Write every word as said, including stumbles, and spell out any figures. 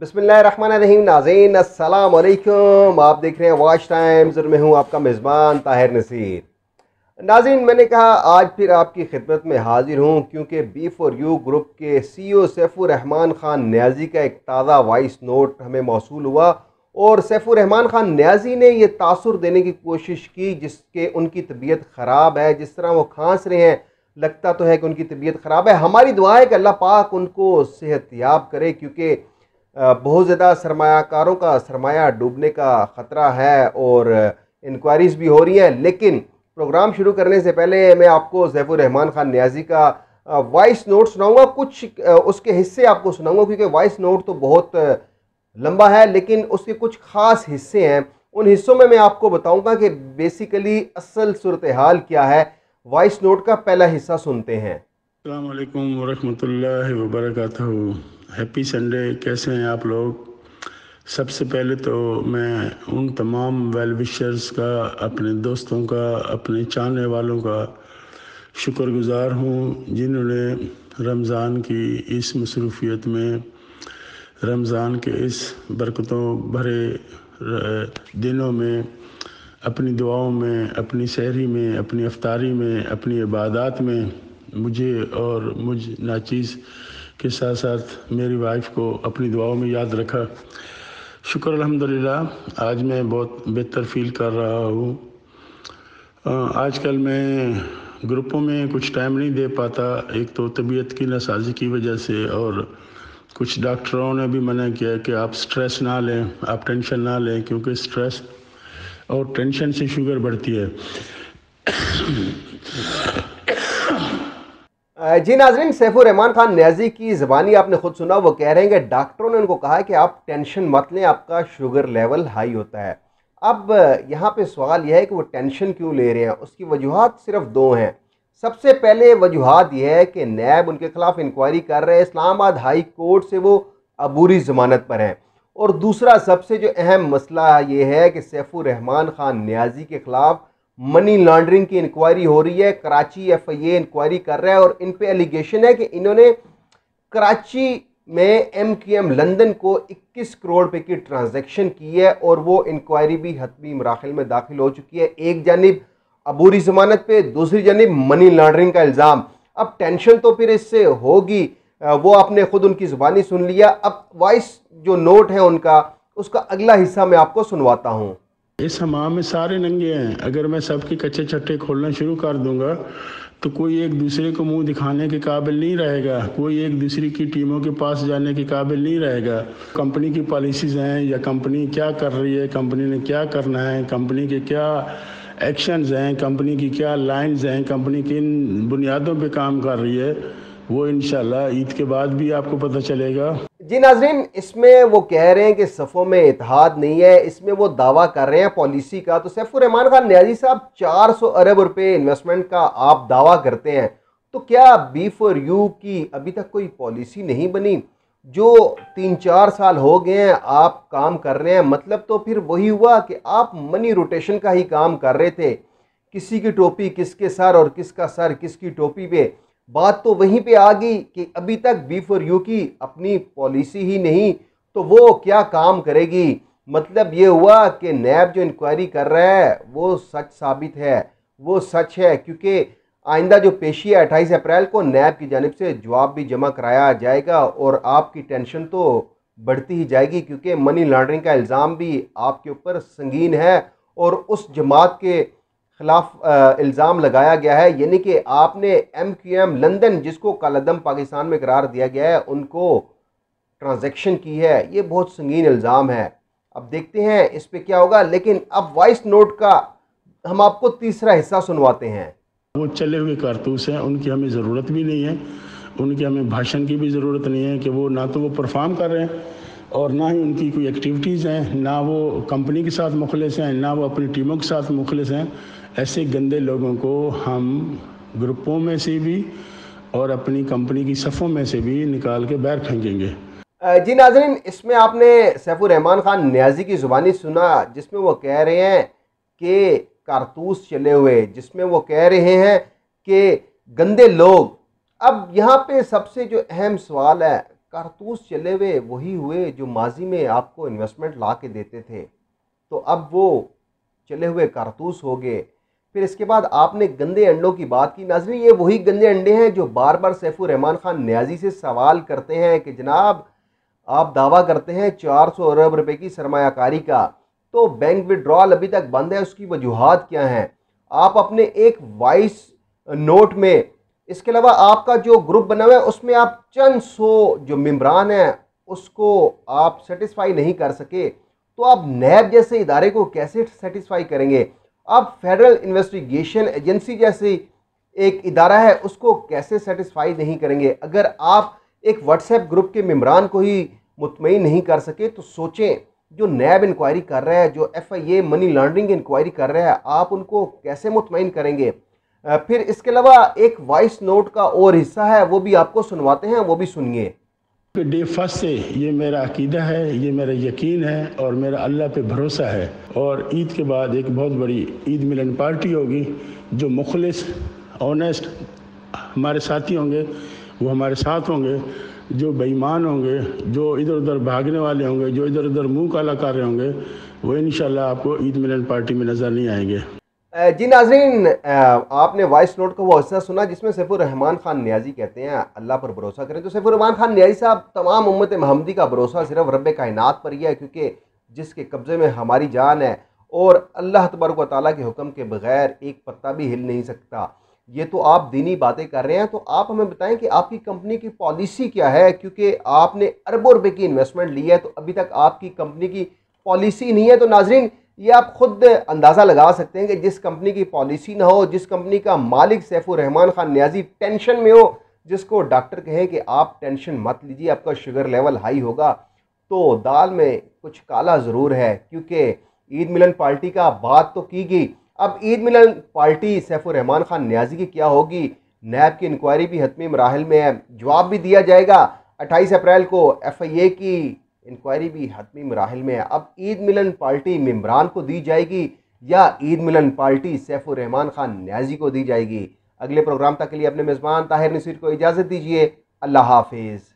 बिस्मिल्लाहिर्रहमानिर्रहीम नाज़रीन, अस्सलाम वालेकुम। आप देख रहे हैं वॉच टाइम्स और मैं हूं आपका मेज़बान ताहिर नसीर। नाज़रीन, मैंने कहा आज फिर आपकी खिदमत में हाजिर हूं क्योंकि बी फोर यू ग्रुप के सीईओ सैफुर रहमान ख़ान न्याजी का एक ताज़ा वॉइस नोट हमें मौसूल हुआ और सैफुर रहमान ख़ान न्याजी ने यह तासुर देने की कोशिश की जिसके उनकी तबीयत ख़राब है। जिस तरह वो खांस रहे हैं, लगता तो है कि उनकी तबीयत ख़राब है। हमारी दुआ है कि अल्लाह पाक उनको सेहतयाब करे क्योंकि बहुत ज़्यादा सरमायाकारों का सरमाया डूबने का ख़तरा है और इंक्वायरीज़ भी हो रही हैं। लेकिन प्रोग्राम शुरू करने से पहले मैं आपको सैफुर रहमान ख़ान न्याजी का वॉइस नोट सुनाऊंगा, कुछ उसके हिस्से आपको सुनाऊंगा क्योंकि वॉइस नोट तो बहुत लंबा है लेकिन उसके कुछ ख़ास हिस्से हैं। उन हिस्सों में मैं आपको बताऊँगा कि बेसिकली असल सूरत हाल क्या है। वॉइस नोट का पहला हिस्सा सुनते हैं। अस्सलामु अलैकुम वरहमतुल्लाहि वबरकातुहू। Happy Sunday. कैसे हैं आप लोग? सबसे पहले तो मैं उन तमाम वेल विशर्स का, अपने दोस्तों का, अपने चाहने वालों का शुक्रगुज़ार हूँ जिन्होंने रमज़ान की इस मसरूफियत में, रमज़ान के इस बरकतों भरे दिनों में, अपनी दुआओं में, अपनी सहरी में, अपनी अफ्तारी में, अपनी इबादत में मुझे और मुझ नाचीज़ के साथ साथ मेरी वाइफ को अपनी दुआओं में याद रखा। शुक्र अल्हम्दुलिल्लाह आज मैं बहुत बेहतर फील कर रहा हूँ। आजकल मैं ग्रुपों में कुछ टाइम नहीं दे पाता, एक तो तबीयत की नासाजी की वजह से, और कुछ डॉक्टरों ने भी मना किया कि आप स्ट्रेस ना लें, आप टेंशन ना लें क्योंकि स्ट्रेस और टेंशन से शुगर बढ़ती है। जी नाज़रीन, सैफुर रहमान ख़ान न्याजी की ज़बानी आपने ख़ुद सुना। वो कह रहे हैं कि डॉक्टरों ने उनको कहा है कि आप टेंशन मत लें, आपका शुगर लेवल हाई होता है। अब यहाँ पे सवाल यह है कि वो टेंशन क्यों ले रहे हैं। उसकी वजूहत सिर्फ दो हैं। सबसे पहले वजूहत यह है कि नैब उनके ख़िलाफ़ इंक्वायरी कर रहे हैं, इस्लामाबाद हाई कोर्ट से वो अबूरी ज़मानत पर हैं। और दूसरा सबसे जो अहम मसला ये है कि सैफुर रहमान ख़ान न्याजी के ख़िलाफ़ मनी लॉन्ड्रिंग की इंक्वायरी हो रही है। Karachi F I A inquiry कर रहा है और इन पे एलिगेशन है कि इन्होंने कराची में एम क्यू एम लंदन को इक्कीस करोड़ रुपए की ट्रांजैक्शन की है और वो इंक्वायरी भी हतमी मराखिल में दाखिल हो चुकी है। एक जानिब अबूरी ज़मानत पे, दूसरी जानिब मनी लॉन्ड्रिंग का इल्ज़ाम। अब टेंशन तो फिर इससे होगी, वो आपने ख़ुद उनकी ज़ुबानी सुन लिया। अब वॉइस जो नोट है उनका, उसका अगला हिस्सा मैं आपको सुनवाता हूँ। इस हमाम में सारे नंगे हैं। अगर मैं सबके कच्चे छट्टे खोलना शुरू कर दूंगा तो कोई एक दूसरे को मुंह दिखाने के काबिल नहीं रहेगा, कोई एक दूसरे की टीमों के पास जाने के काबिल नहीं रहेगा। कंपनी की पॉलिसीज़ हैं या कंपनी क्या कर रही है, कंपनी ने क्या करना है, कंपनी के क्या एक्शंस हैं, कंपनी की क्या लाइंस हैं, कंपनी किन बुनियादों पर काम कर रही है, वो इंशाल्लाह ईद के बाद भी आपको पता चलेगा। जी नाज़रीन, इसमें वो कह रहे हैं कि सफ़ों में इत्तेहाद नहीं है, इसमें वो दावा कर रहे हैं पॉलिसी का। तो सैफुर रहमान ख़ान न्याजी साहब, चार सौ अरब रुपए इन्वेस्टमेंट का आप दावा करते हैं, तो क्या बी फोर यू की अभी तक कोई पॉलिसी नहीं बनी? जो तीन चार साल हो गए हैं आप काम कर रहे हैं, मतलब तो फिर वही हुआ कि आप मनी रोटेशन का ही काम कर रहे थे। किसी की टोपी किसके सर और किसका सर किसकी टोपी पे, बात तो वहीं पे आ गई कि अभी तक बी फोर यू की अपनी पॉलिसी ही नहीं, तो वो क्या काम करेगी। मतलब ये हुआ कि नैब जो इंक्वायरी कर रहा है वो सच साबित है, वो सच है क्योंकि आइंदा जो पेशी है अट्ठाईस अप्रैल को, नैब की जानिब से जवाब भी जमा कराया जाएगा और आपकी टेंशन तो बढ़ती ही जाएगी क्योंकि मनी लॉन्ड्रिंग का इल्ज़ाम भी आपके ऊपर संगीन है और उस जमात के खिलाफ इल्ज़ाम लगाया गया है। यानी कि आपने एम क्यू एम लंदन, जिसको कालदम पाकिस्तान में करार दिया गया है, उनको ट्रांजैक्शन की है। ये बहुत संगीन इल्ज़ाम है। अब देखते हैं इस पे क्या होगा। लेकिन अब वॉइस नोट का हम आपको तीसरा हिस्सा सुनवाते हैं। वो चले हुए कारतूस हैं, उनकी हमें ज़रूरत भी नहीं है, उनकी हमें भाषण की भी ज़रूरत नहीं है कि वो ना तो वो परफॉर्म कर रहे हैं और ना ही उनकी कोई एक्टिविटीज़ हैं, ना वो कंपनी के साथ मुखलिस हैं, ना वो अपनी टीमों के साथ मुखलिस हैं। ऐसे गंदे लोगों को हम ग्रुपों में से भी और अपनी कंपनी की सफ़ों में से भी निकाल के बाहर फेंकेंगे। जी नाज़रीन, इसमें आपने सैफुर रहमान ख़ान न्याजी की ज़ुबानी सुना जिसमें वो कह रहे हैं कि कारतूस चले हुए, जिसमें वो कह रहे हैं कि गंदे लोग। अब यहाँ पे सबसे जो अहम सवाल है कारतूस चले हुए वही हुए जो माजी में आपको इन्वेस्टमेंट ला के देते थे, तो अब वो चले हुए कारतूस हो गए। फिर इसके बाद आपने गंदे अंडों की बात की। नाज़रीन, ये वही गंदे अंडे हैं जो बार बार सैफुर रहमान खान न्याजी से सवाल करते हैं कि जनाब आप दावा करते हैं चार सौ अरब रुपए की सरमायाकारी का, तो बैंक विड्रॉल अभी तक बंद है, उसकी वजूहत क्या हैं? आप अपने एक वॉइस नोट में, इसके अलावा आपका जो ग्रुप बना हुआ है उसमें आप चंद सौ जो मेम्बरान हैं उसको आप सेटिस्फाई नहीं कर सके, तो आप नैब जैसे इदारे को कैसे सेटिस्फाई करेंगे? आप फेडरल इन्वेस्टिगेशन एजेंसी जैसी एक इदारा है उसको कैसे सेटिस्फाई नहीं करेंगे? अगर आप एक व्हाट्सएप ग्रुप के मेम्बरान को ही मुतमईन नहीं कर सके तो सोचें जो नैब इंक्वायरी कर रहा है, जो F I A money laundering inquiry कर रहा है, आप उनको कैसे मुतमईन करेंगे? फिर इसके अलावा एक वॉइस नोट का और हिस्सा है, वो भी आपको सुनवाते हैं, वो भी सुनिए। डे फर्स्ट से ये मेरा अकीदा है, ये मेरा यकीन है और मेरा अल्लाह पे भरोसा है। और ईद के बाद एक बहुत बड़ी ईद मिलन पार्टी होगी, जो मुखलिस ऑनेस्ट हमारे साथी होंगे वो हमारे साथ होंगे, जो बेईमान होंगे, जो इधर उधर भागने वाले होंगे, जो इधर उधर मुंह काला कर रहे होंगे, वो इंशाल्लाह आपको ईद मिलन पार्टी में नज़र नहीं आएंगे। जी नाज़रीन, आपने वॉइस नोट का वो हिस्सा सुना जिसमें सैफुर रहमान खान न्याजी कहते हैं अल्लाह पर भरोसा करें। तो सैफुर रहमान खान न्याजी साहब, तमाम उम्मत महमदी का भरोसा सिर्फ रब कायनात पर ही है, क्योंकि जिसके कब्ज़े में हमारी जान है और अल्लाह तबारक व तआला के हुक्म के बगैर एक पत्ता भी हिल नहीं सकता। ये तो आप दीनी बातें कर रहे हैं, तो आप हमें बताएं कि आपकी कंपनी की पॉलिसी क्या है, क्योंकि आपने अरबों रुपए की इन्वेस्टमेंट ली है तो अभी तक आपकी कंपनी की पॉलिसी नहीं है। तो नाज़रीन, ये आप खुद अंदाज़ा लगा सकते हैं कि जिस कंपनी की पॉलिसी ना हो, जिस कंपनी का मालिक सैफुर रहमान खान न्याजी टेंशन में हो, जिसको डॉक्टर कहे कि आप टेंशन मत लीजिए, आपका शुगर लेवल हाई होगा तो दाल में कुछ काला ज़रूर है, क्योंकि ईद मिलन पार्टी का बात तो की गई। अब ईद मिलन पार्टी सैफुर रहमान खान न्याजी की क्या होगी? नैब की इंक्वायरी भी हतमी मराहल में है, जवाब भी दिया जाएगा। अट्ठाईस अप्रैल को एफ आई ए की इंक्वायरी भी हतमी मराहल में है। अब ईद मिलन पार्टी मेम्बरान को दी जाएगी या ईद मिलन पार्टी सैफुर रहमान खान न्याजी को दी जाएगी? अगले प्रोग्राम तक के लिए अपने मेज़बान ताहिर नसीर को इजाज़त दीजिए। अल्लाह हाफिज़।